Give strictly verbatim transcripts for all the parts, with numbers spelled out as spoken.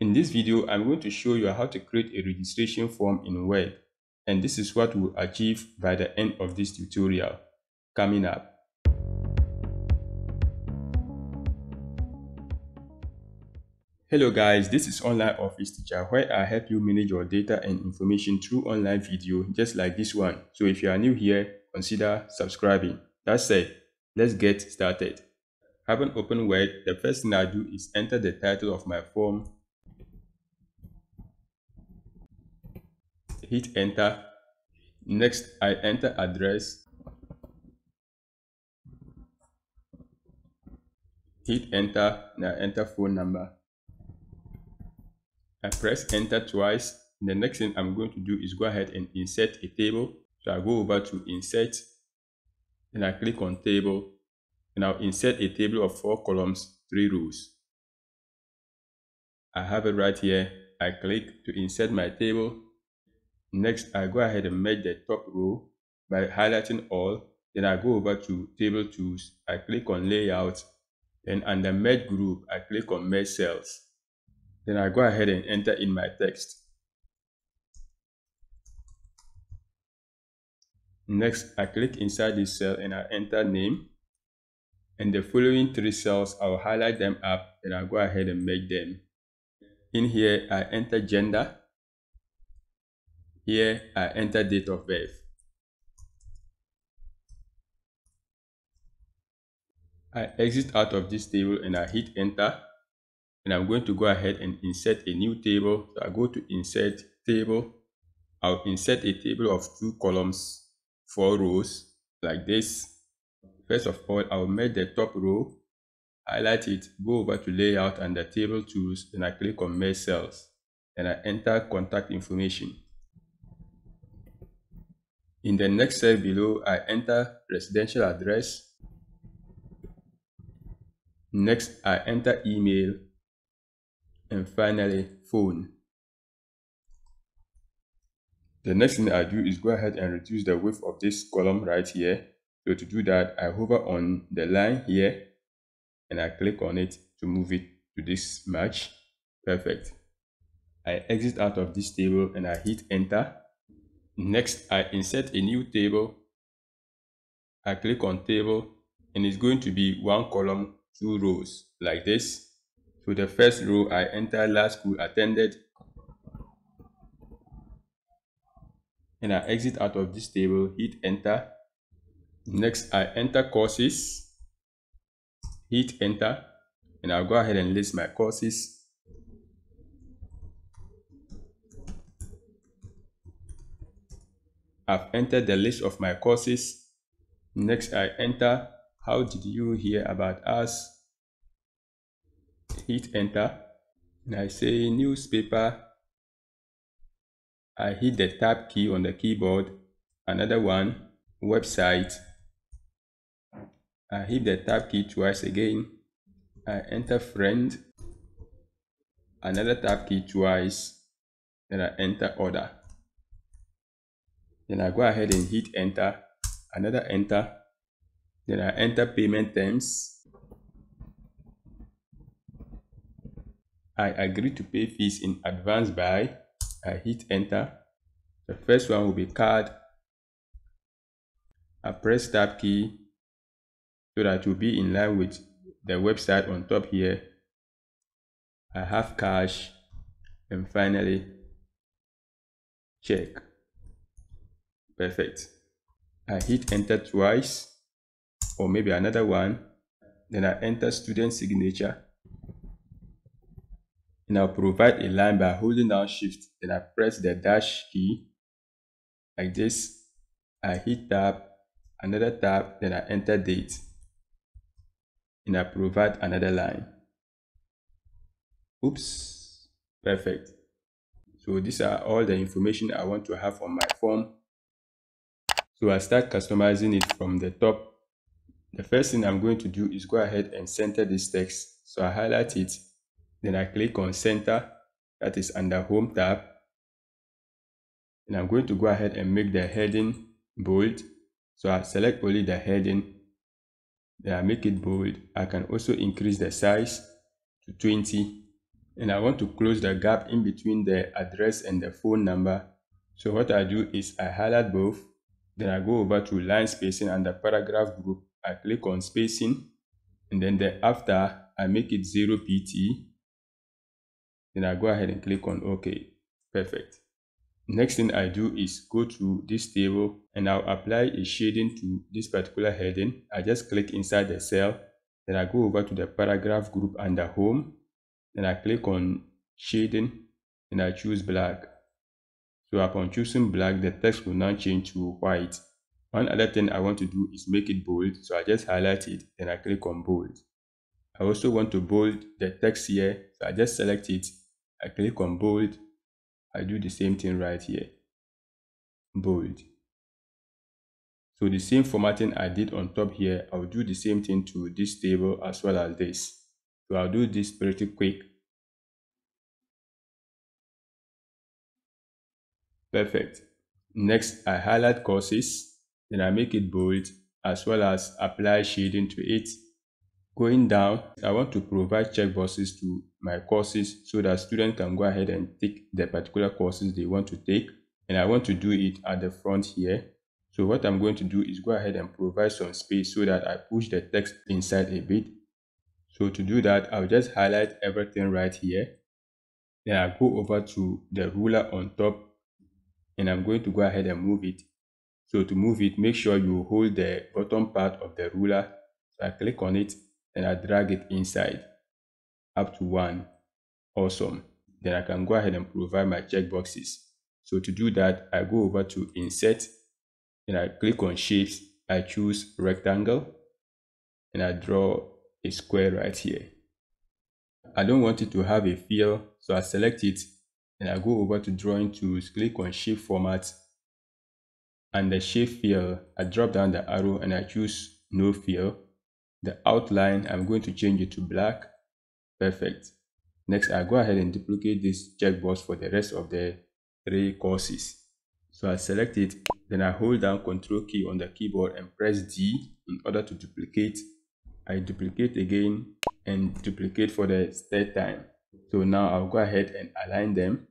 In this video, I'm going to show you how to create a registration form in Word, and this is what we'll achieve by the end of this tutorial. Coming up. Hello guys, this is Online Office Teacher, where I help you manage your data and information through online video just like this one. So if you are new here, consider subscribing. That said, let's get started. Having opened Word, the first thing I do is enter the title of my form. Hit enter. Next, I enter address. Hit enter. Now enter phone number. I press enter twice. The next thing I'm going to do is go ahead and insert a table. So I go over to insert and I click on table, and I'll insert a table of four columns, three rows. I have it right here. I click to insert my table. Next, I go ahead and merge the top row by highlighting all. Then I go over to Table Tools. I click on Layout. Then under Merge Group, I click on Merge Cells. Then I go ahead and enter in my text. Next, I click inside this cell and I enter Name. And the following three cells, I'll highlight them up and I'll go ahead and merge them. In here, I enter Gender. Here, I enter date of birth. I exit out of this table and I hit enter. And I'm going to go ahead and insert a new table. So I go to insert table. I'll insert a table of two columns, four rows, like this. First of all, I'll merge the top row, highlight it, go over to Layout under Table Tools, and I click on Merge Cells. And I enter contact information. In the next cell below, I enter residential address. Next, I enter email. And finally, phone. The next thing I do is go ahead and reduce the width of this column right here. So to do that, I hover on the line here and I click on it to move it to this much. Perfect. I exit out of this table and I hit enter. Next, I insert a new table. I click on table and it's going to be one column, two rows like this. So the first row, I enter last school attended. And I exit out of this table, hit enter. Next, I enter courses, hit enter. And I'll go ahead and list my courses. I've entered the list of my courses. Next, I enter, how did you hear about us? Hit enter. And I say newspaper. I hit the tab key on the keyboard. Another one, website. I hit the tab key twice again. I enter friend. Another tab key twice. Then I enter order. Then I go ahead and hit enter, another enter. Then I enter payment terms. I agree to pay fees in advance by, I hit enter. The first one will be card. I press tab key so that it will be in line with the website on top here. I have cash. And finally, check. Perfect. I hit enter twice, or maybe another one. Then I enter student signature. And I'll provide a line by holding down shift. Then I press the dash key like this. I hit tab, another tab, then I enter date. And I provide another line. Oops. Perfect. So these are all the information I want to have on my form. So I start customizing it from the top. The first thing I'm going to do is go ahead and center this text. So I highlight it. Then I click on center. That is under home tab. And I'm going to go ahead and make the heading bold. So I select only the heading. Then I make it bold. I can also increase the size to twenty. and I want to close the gap in between the address and the phone number. So what I do is I highlight both, then I go over to line spacing and the paragraph group. I click on spacing, and then the after I make it zero P T. Then I go ahead and click on OK. Perfect. Next thing I do is go to this table and I'll apply a shading to this particular heading. I just click inside the cell. Then I go over to the paragraph group under home. Then I click on shading and I choose black. So upon choosing black, the text will now change to white. One other thing I want to do is make it bold. So I just highlight it and I click on bold. I also want to bold the text here. So I just select it. I click on bold. I do the same thing right here. Bold. So the same formatting I did on top here, I'll do the same thing to this table as well as this. So I'll do this pretty quick. Perfect. Next, I highlight courses, then I make it bold as well as apply shading to it. Going down, I want to provide checkboxes to my courses so that students can go ahead and take the particular courses they want to take. And I want to do it at the front here. So what I'm going to do is go ahead and provide some space so that I push the text inside a bit. So to do that, I'll just highlight everything right here. Then I go over to the ruler on top and I'm going to go ahead and move it. So to move it, make sure you hold the bottom part of the ruler. So I click on it. Then I drag it inside up to one. Awesome. Then I can go ahead and provide my checkboxes. So to do that, I go over to insert and I click on shapes. I choose rectangle and I draw a square right here. I don't want it to have a fill, so I select it and I go over to drawing tools, click on shape format and the shape fill. I drop down the arrow and I choose no fill. The outline, I'm going to change it to black. Perfect. Next, I go ahead and duplicate this checkbox for the rest of the three courses. So I select it, then I hold down Ctrl key on the keyboard and press D in order to duplicate. I duplicate again and duplicate for the third time. So now I'll go ahead and align them.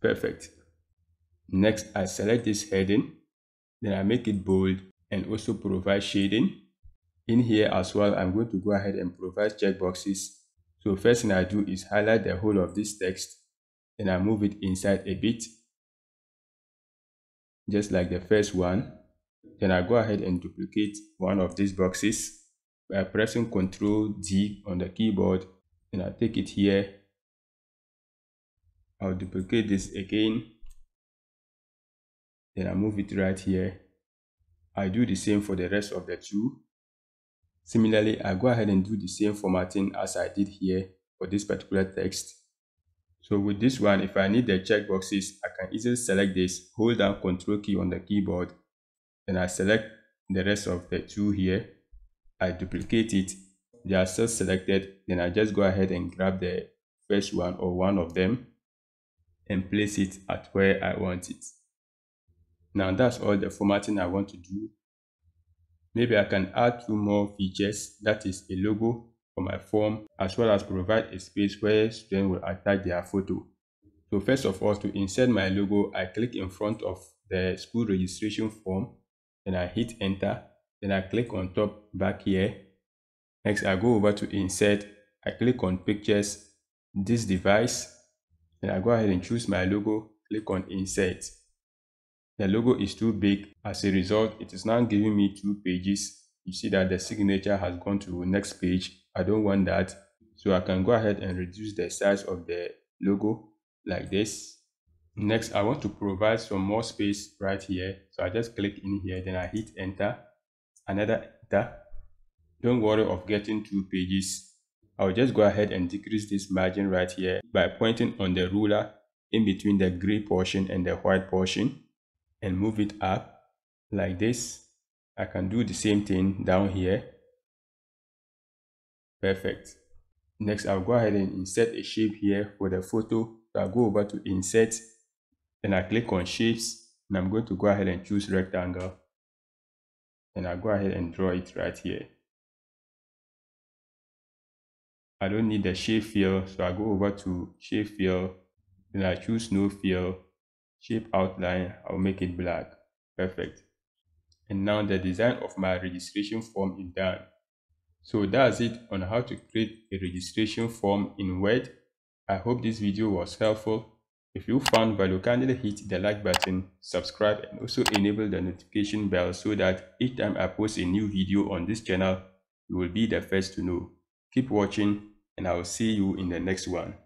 Perfect. Next, I select this heading, then I make it bold and also provide shading. In here as well, I'm going to go ahead and provide checkboxes. So first thing I do is highlight the whole of this text, and I move it inside a bit, just like the first one. Then I go ahead and duplicate one of these boxes by pressing Ctrl D on the keyboard, and I take it here. I'll duplicate this again, then I move it right here. I do the same for the rest of the two. Similarly, I go ahead and do the same formatting as I did here for this particular text. So with this one, if I need the checkboxes, I can easily select this, hold down Ctrl key on the keyboard, then I select the rest of the two here. I duplicate it, they are still selected, then I just go ahead and grab the first one or one of them and place it at where I want it. Now that's all the formatting I want to do. Maybe I can add two more features, that is a logo for my form, as well as provide a space where students will attach their photo. So first of all, to insert my logo, I click in front of the school registration form, and I hit enter, then I click on top back here. Next, I go over to insert, I click on pictures, this device, then I go ahead and choose my logo, click on insert. The logo is too big. As a result, it is now giving me two pages. You see that the signature has gone to the next page. I don't want that. So I can go ahead and reduce the size of the logo like this. Next, I want to provide some more space right here. So I just click in here, then I hit enter, another enter. Don't worry of getting two pages. I'll just go ahead and decrease this margin right here by pointing on the ruler in between the gray portion and the white portion and move it up like this. I can do the same thing down here. Perfect. Next, I'll go ahead and insert a shape here for the photo. So I'll go over to insert, then I click on shapes, and I'm going to go ahead and choose rectangle, and I'll go ahead and draw it right here. I don't need the shape fill, so I go over to shape fill, then I choose no fill, shape outline, I'll make it black. Perfect. And now the design of my registration form is done. So that's it on how to create a registration form in Word. I hope this video was helpful. If you found value, kindly hit the like button, subscribe, and also enable the notification bell so that each time I post a new video on this channel, you will be the first to know. Keep watching, and I will see you in the next one.